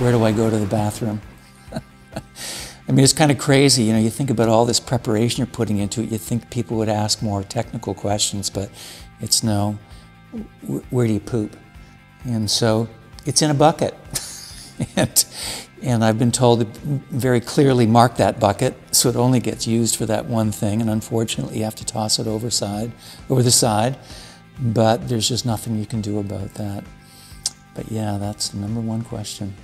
where do I go to the bathroom? I mean, it's kind of crazy, you know, you think about all this preparation you're putting into it, you think people would ask more technical questions, but it's no, where do you poop? And so it's in a bucket. And I've been told to very clearly mark that bucket so it only gets used for that one thing, and unfortunately you have to toss it over the side, but there's just nothing you can do about that. But yeah, that's the number one question.